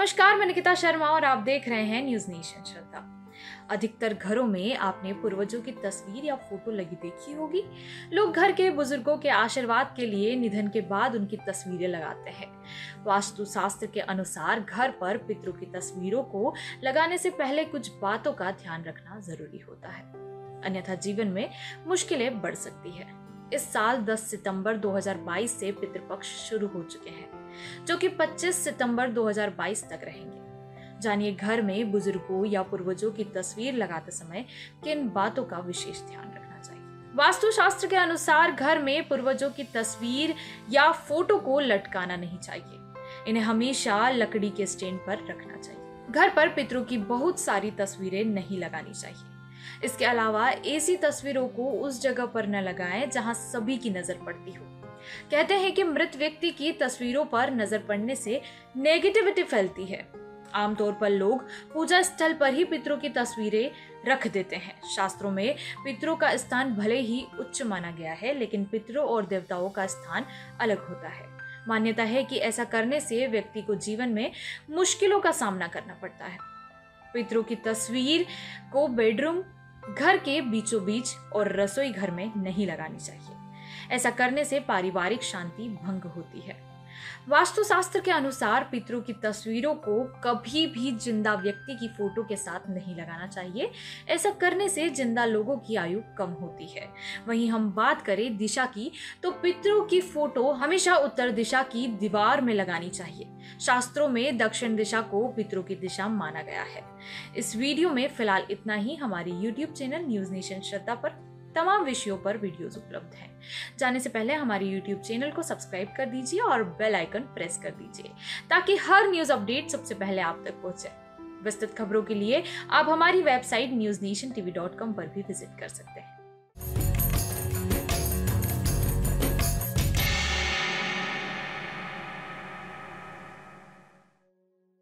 नमस्कार, मैं निकिता शर्मा और आप देख रहे हैं न्यूज़ नेशन श्रद्धा। अधिकतर घरों में आपने पूर्वजों की तस्वीर या फोटो लगी देखी होगी। लोग घर के बुजुर्गों के आशीर्वाद के लिए निधन के बाद उनकी तस्वीरें लगाते हैं। वास्तु शास्त्र के अनुसार घर पर पितरों की तस्वीरों को लगाने से पहले कुछ बातों का ध्यान रखना जरूरी होता है, अन्यथा जीवन में मुश्किलें बढ़ सकती है। इस साल 10 सितंबर 2022 से पितृपक्ष शुरू हो चुके हैं, जो कि 25 सितंबर 2022 तक रहेंगे। जानिए घर में बुजुर्गों या पूर्वजों की तस्वीर लगाते समय किन बातों का विशेष ध्यान रखना चाहिए। वास्तुशास्त्र के अनुसार घर में पूर्वजों की तस्वीर या फोटो को लटकाना नहीं चाहिए। इन्हें हमेशा लकड़ी के स्टैंड पर रखना चाहिए। घर पर पितरों की बहुत सारी तस्वीरें नहीं लगानी चाहिए। इसके अलावा ऐसी तस्वीरों को उस जगह पर न लगाएं जहां सभी की नजर पड़ती हो। कहते हैं कि मृत व्यक्ति की तस्वीरों पर नजर पड़ने से नेगेटिविटी फैलती है। आमतौर पर लोग पूजा स्थल पर ही पितरों की तस्वीरें रख देते हैं। शास्त्रों में पितरों का स्थान भले ही उच्च माना गया है, लेकिन पितरों और देवताओं का स्थान अलग होता है। मान्यता है कि ऐसा करने से व्यक्ति को जीवन में मुश्किलों का सामना करना पड़ता है। पितरों की तस्वीर को बेडरूम, घर के बीचों बीच और रसोई घर में नहीं लगानी चाहिए। ऐसा करने से पारिवारिक शांति भंग होती है। वास्तुशास्त्र के अनुसार पितरों की तस्वीरों को कभी भी जिंदा व्यक्ति की फोटो के साथ नहीं लगाना चाहिए। ऐसा करने से जिंदा लोगों की आयु कम होती है। वहीं हम बात करें दिशा की, तो पितरों की फोटो हमेशा उत्तर दिशा की दीवार में लगानी चाहिए। शास्त्रों में दक्षिण दिशा को पितरों की दिशा माना गया है। इस वीडियो में फिलहाल इतना ही। हमारे YouTube channel news nation Shraddha पर तमाम विषयों पर वीडियोस उपलब्ध हैं। जाने से पहले हमारे YouTube चैनल को सब्सक्राइब कर दीजिए और बेल आइकन प्रेस कर दीजिए, ताकि हर न्यूज़ अपडेट सबसे पहले आप तक पहुंचे। विस्तृत खबरों के लिए आप हमारी वेबसाइट newsnationtv.com पर भी विजिट कर सकते हैं।